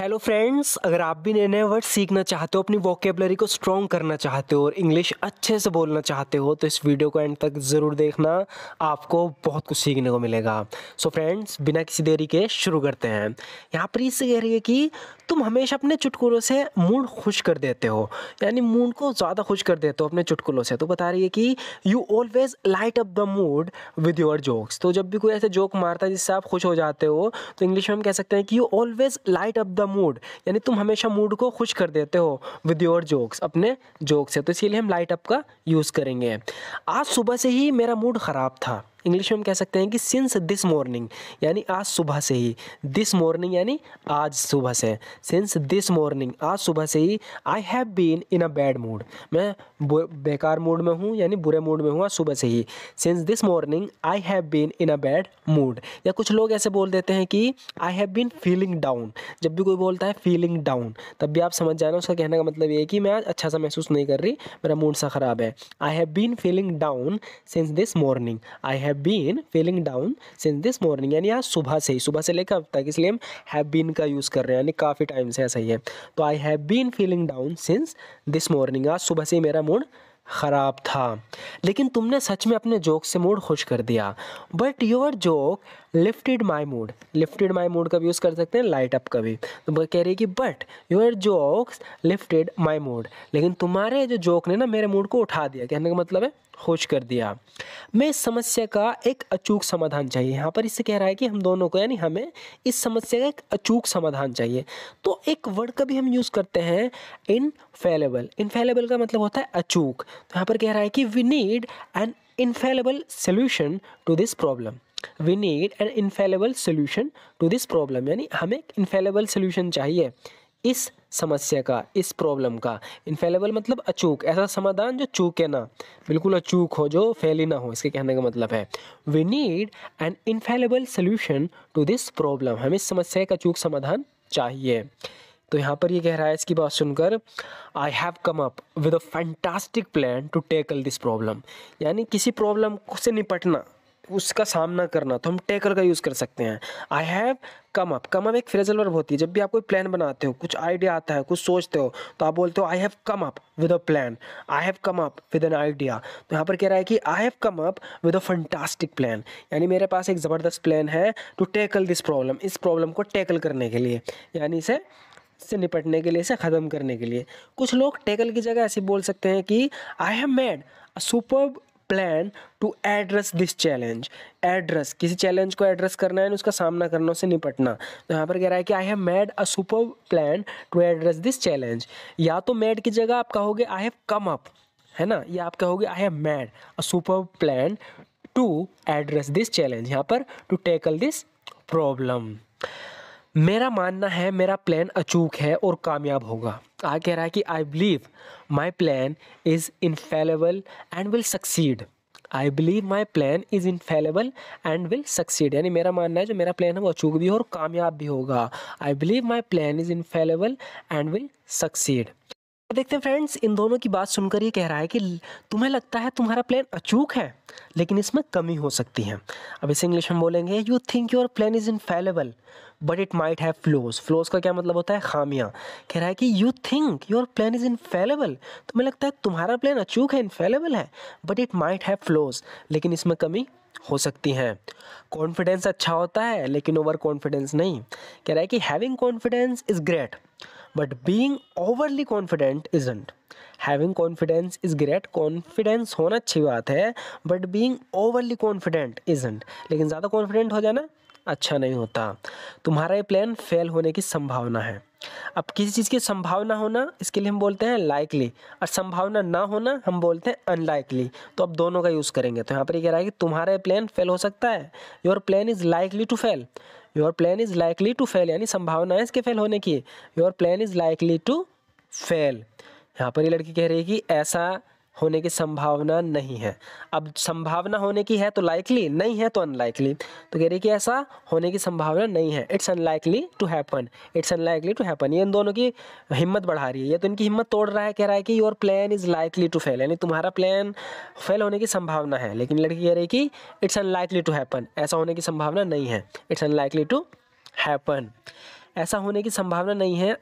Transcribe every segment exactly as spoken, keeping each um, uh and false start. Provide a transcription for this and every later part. Hello friends, अगर आप भी नए नए वर्ड सीखना चाहते हो, अपनी वोकेबलरी को स्ट्रॉन्ग करना चाहते हो और इंग्लिश अच्छे से बोलना चाहते हो तो इस वीडियो को एंड तक ज़रूर देखना, आपको बहुत कुछ सीखने को मिलेगा। सो so फ्रेंड्स, बिना किसी देरी के शुरू करते हैं। यहाँ पर इससे कह रही है कि तुम हमेशा अपने चुटकुलों से मूड खुश कर देते हो, यानी मूड को ज़्यादा खुश कर देते हो अपने चुटकुलों से। तो बता रही है कि you always light up the mood with your jokes. तो जब भी कोई ऐसे जोक मारता है जिससे आप खुश हो जाते हो तो इंग्लिश में हम कह सकते हैं कि you always light up the mood, यानी तुम हमेशा मूड को खुश कर देते हो विद योर जोक्स, अपने जोक से। तो इसीलिए हम लाइट अप का यूज़ करेंगे। आज सुबह से ही मेरा मूड ख़राब था। इंग्लिश में हम कह सकते हैं कि सिंस दिस मॉर्निंग, यानी आज सुबह से ही। दिस मॉर्निंग यानी आज सुबह से। सिंस दिस मॉर्निंग, आज सुबह से ही। I have been in a bad mood, मैं बेकार मूड में हूँ, यानी बुरे मूड में हूँ आज सुबह से ही। Since this morning I have been in a bad mood. या कुछ लोग ऐसे बोल देते हैं कि I have been feeling down. जब भी कोई बोलता है फीलिंग डाउन, तब भी आप समझ जाना उसका कहने का मतलब ये है कि मैं आज अच्छा सा महसूस नहीं कर रही, मेरा मूड सा ख़राब है। I have been feeling down since this morning. I have been feeling down since this morning, यानी आज सुबह से ही, सुबह से लेकर अब तक, इसलिए हम हैव बीन का यूज़ कर रहे हैं, यानी काफ़ी टाइम से ऐसा ही है। तो I have been feeling down since this morning, आज सुबह से ही मेरा मूड ख़राब था। लेकिन तुमने सच में अपने जोक से मूड खुश कर दिया। But your joke lifted my mood. Lifted my mood का भी यूज़ कर सकते हैं, लाइट अप का भी। तो वह कह रही है कि but your jokes lifted my mood, लेकिन तुम्हारे जो जोक ने ना मेरे मूड को उठा दिया, कहने का मतलब है खुश कर दिया। मैं इस समस्या का एक अचूक समाधान चाहिए। यहाँ पर इससे कह रहा है कि हम दोनों को, यानी हमें इस समस्या का एक अचूक समाधान चाहिए। तो एक वर्ड का भी हम यूज़ करते हैं इनफेलेबल। इनफेलेबल का मतलब होता है अचूक। तो यहाँ पर कह रहा है कि we need an infallible solution to this problem. We need an infallible solution to this problem, यानी हमें एक इनफेलेबल सोल्यूशन चाहिए इस समस्या का, इस प्रॉब्लम का। इनफेलेबल मतलब अचूक, ऐसा समाधान जो चूके ना, बिल्कुल अचूक हो, जो फेल ही ना हो, इसके कहने का मतलब है। We need an infallible solution to this problem, हमें इस समस्या का अचूक समाधान चाहिए। तो यहाँ पर ये कह रहा है इसकी बात सुनकर, I have come up with a fantastic plan to tackle this problem, यानी किसी प्रॉब्लम से निपटना, उसका सामना करना, तो हम टैकल का यूज़ कर सकते हैं। I have come up. Come up एक फ्रेजल वर्ब होती है। जब भी आप कोई प्लान बनाते हो, कुछ आइडिया आता है, कुछ सोचते हो, तो आप बोलते हो I have come up with a plan, I have come up with an idea. तो यहाँ पर कह रहा है कि I have come up with a fantastic plan, यानी मेरे पास एक ज़बरदस्त प्लान है टू टैकल दिस प्रॉब्लम, इस प्रॉब्लम को टैकल करने के लिए, यानी इसे से निपटने के लिए, इसे ख़त्म करने के लिए। कुछ लोग टैकल की जगह ऐसे बोल सकते हैं कि I have made a superb plan to address this challenge. Address, किसी चैलेंज को एड्रेस करना है, उसका सामना करना, उससे निपटना। तो यहाँ पर कह रहा है कि I have made a super plan to address this challenge. या तो मेड की जगह आप कहोगे आई हैव कम अप, है ना, या आप कहोगे I have made a super plan to address this challenge. यहाँ पर टू टैकल दिस प्रॉब्लम। मेरा मानना है मेरा प्लान अचूक है और कामयाब होगा। आगे कह रहा है कि I believe my plan is infallible and will succeed. I believe my plan is infallible and will succeed, यानी मेरा मानना है जो मेरा प्लान है वो अचूक भी हो और कामयाब भी होगा। I believe my plan is infallible and will succeed. देखते हैं फ्रेंड्स, इन दोनों की बात सुनकर ये कह रहा है कि तुम्हें लगता है तुम्हारा प्लान अचूक है, लेकिन इसमें कमी हो सकती है। अब इसे इंग्लिश में बोलेंगे, you think your plan is infallible but it might have flaws. Flaws का क्या मतलब होता है? खामियां। कह रहा है कि you think your plan is infallible, तुम्हें लगता है तुम्हारा प्लान अचूक है, इनफेलेबल है, but it might have flaws, लेकिन इसमें कमी हो सकती हैं। कॉन्फिडेंस अच्छा होता है लेकिन ओवर कॉन्फिडेंस नहीं। कह रहा है कि having confidence is great but being overly confident isn't. Having confidence is great, confidence होना अच्छी बात है, but being overly confident isn't, लेकिन ज़्यादा कॉन्फिडेंट हो जाना अच्छा नहीं होता। तुम्हारा ये प्लान फेल होने की संभावना है। अब किसी चीज़ की संभावना होना, इसके लिए हम बोलते हैं लाइकली, और संभावना ना होना हम बोलते हैं अनलाइकली। तो अब दोनों का यूज़ करेंगे। तो यहाँ पर ये कह रहा है कि तुम्हारा प्लान फेल हो सकता है। Your plan is likely to fail. Your plan is likely to fail, यानी संभावना है इसके फेल होने की। Your plan is likely to fail. यहाँ पर ये लड़की कह रही है कि ऐसा होने की संभावना नहीं है। अब संभावना होने की है तो लाइकली, नहीं है तो अनलाइकली। तो कह रही है कि ऐसा होने की संभावना नहीं है। It's unlikely to happen. It's unlikely to happen, ये इन दोनों की हिम्मत बढ़ा रही है, ये तो इनकी हिम्मत तोड़ रहा है। कह रहा है कि your plan is likely to fail, यानी तुम्हारा प्लान फेल होने की संभावना है, लेकिन लड़की कह रही है कि इट्स अनलाइकली टू हैपन, ऐसा होने की संभावना नहीं है। It's unlikely to happen. ऐसा होने की संभावना नहीं है।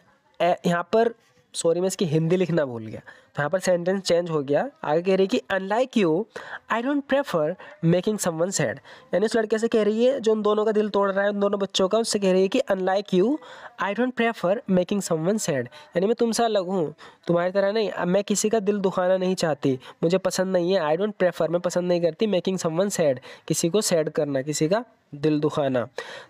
यहाँ पर सॉरी मैं इसकी हिंदी लिखना भूल गया, तो यहाँ पर सेंटेंस चेंज हो गया। आगे कह रही है कि unlike you I don't prefer making someone sad, यानी उस लड़के से कह रही है जो उन दोनों का दिल तोड़ रहा है, उन दोनों बच्चों का, उससे कह रही है कि unlike you I don't prefer making someone sad, यानी मैं तुमसे अलग हूँ, तुम्हारी तरह नहीं, मैं किसी का दिल दुखाना नहीं चाहती, मुझे पसंद नहीं है। आई डोंट प्रेफर, मैं पसंद नहीं करती, मेकिंग समवन सैड, किसी को सैड करना, किसी का दिल दुखाना।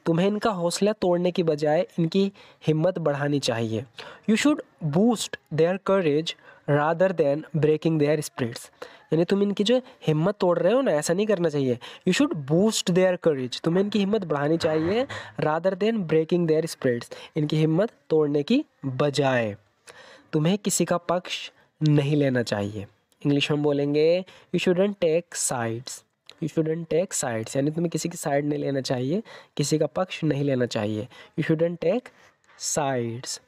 तुम्हें इनका हौसला तोड़ने की बजाय इनकी हिम्मत बढ़ानी चाहिए। You should boost their courage rather than breaking their spirits, यानी तुम इनकी जो हिम्मत तोड़ रहे हो ना, ऐसा नहीं करना चाहिए। You should boost their courage, तुम्हें इनकी हिम्मत बढ़ानी चाहिए, rather than breaking their spirits, इनकी हिम्मत तोड़ने की बजाय। तुम्हें किसी का पक्ष नहीं लेना चाहिए। इंग्लिश में बोलेंगे you shouldn't take sides, you shouldn't take sides, यानी तुम्हें किसी की साइड नहीं लेना चाहिए, किसी का पक्ष नहीं लेना चाहिए। यू शुडंट टेक साइड्स,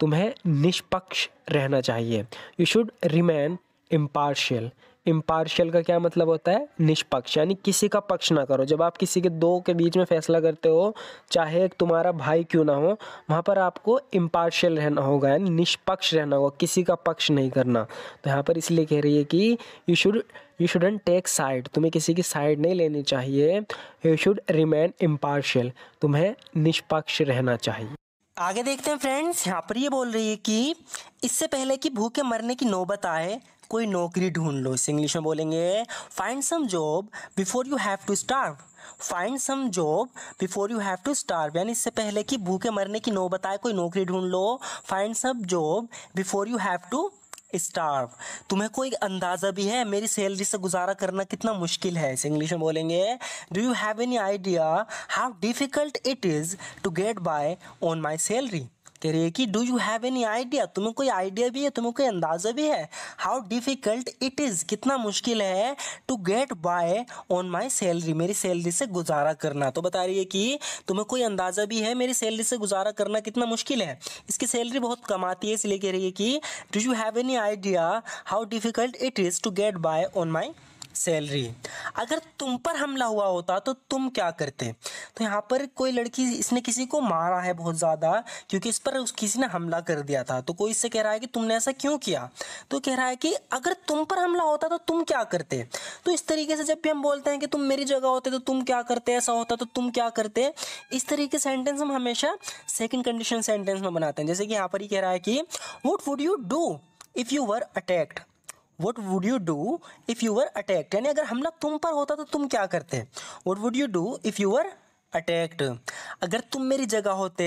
तुम्हें निष्पक्ष रहना चाहिए। You should remain impartial, impartial का क्या मतलब होता है? निष्पक्ष, यानी किसी का पक्ष ना करो। जब आप किसी के दो के बीच में फैसला करते हो, चाहे तुम्हारा भाई क्यों ना हो, वहाँ पर आपको इम्पार्शियल रहना होगा, यानी निष्पक्ष रहना होगा, किसी का पक्ष नहीं करना। तो यहाँ पर इसलिए कह रही है कि you should you shouldn't take side, तुम्हें किसी की साइड नहीं लेनी चाहिए। यू शुड रिमेन इम्पार्शियल, तुम्हें निष्पक्ष रहना चाहिए। आगे देखते हैं फ्रेंड्स, यहाँ पर ये बोल रही है कि इससे पहले कि भूखे मरने की नौबत आए कोई नौकरी ढूंढ लो। इसे इंग्लिश में बोलेंगे find some job before you have to starve, find some job before you have to starve, यानी इससे पहले कि भूखे मरने की नौबत आए कोई नौकरी ढूंढ लो। Find some job before you have to starve, तुम्हें कोई अंदाज़ा भी है मेरी सैलरी से गुजारा करना कितना मुश्किल है। इसे इंग्लिश में बोलेंगे do you have any idea how difficult it is to get by on my salary, कह रही है कि do you have any idea, तुम्हें कोई आइडिया भी है, तुम्हें कोई अंदाज़ा भी है, हाउ डिफ़िकल्ट इट इज़, कितना मुश्किल है, to get by on my salary, मेरी सैलरी से गुजारा करना। तो बता रही है कि तुम्हें कोई अंदाज़ा भी है मेरी सैलरी से गुजारा करना कितना मुश्किल है, इसकी सैलरी बहुत कम आती है, इसलिए कह रही है कि do you have any idea how difficult it is to get by on my salary. अगर तुम पर हमला हुआ होता तो तुम क्या करते? तो यहाँ पर कोई लड़की, इसने किसी को मारा है बहुत ज़्यादा, क्योंकि इस पर उस किसी ने हमला कर दिया था, तो कोई इससे कह रहा है कि तुमने ऐसा क्यों किया, तो कह रहा है कि अगर तुम पर हमला होता तो तुम क्या करते। तो इस तरीके से जब भी हम बोलते हैं कि तुम मेरी जगह होते तो तुम क्या करते, ऐसा होता तो तुम क्या करते, इस तरीके सेंटेंस हम हमेशा सेकेंड कंडीशन सेंटेंस में बनाते हैं। जैसे कि यहाँ पर ही कह रहा है कि what would you do if you were attacked, What would you do if you were attacked, यानी अगर हमला तुम पर होता तो तुम क्या करते। What would you do if you were attacked, अगर तुम मेरी जगह होते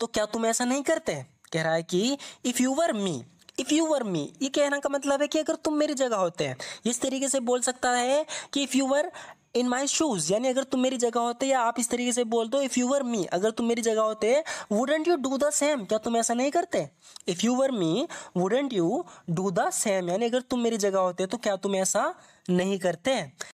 तो क्या तुम ऐसा नहीं करते। कह रहा है कि if you were me, if you were me, ये कहना का मतलब है कि अगर तुम मेरी जगह होते हैं। इस तरीके से बोल सकता है कि if you were in my shoes, यानी अगर तुम मेरी जगह होते, या आप इस तरीके से बोल दो इफ़ यू वर मी, अगर तुम मेरी जगह होते wouldn't you do the same, क्या तुम ऐसा नहीं करते। If you were me wouldn't you do the same, यानी अगर तुम मेरी जगह होते तो क्या तुम ऐसा नहीं करते।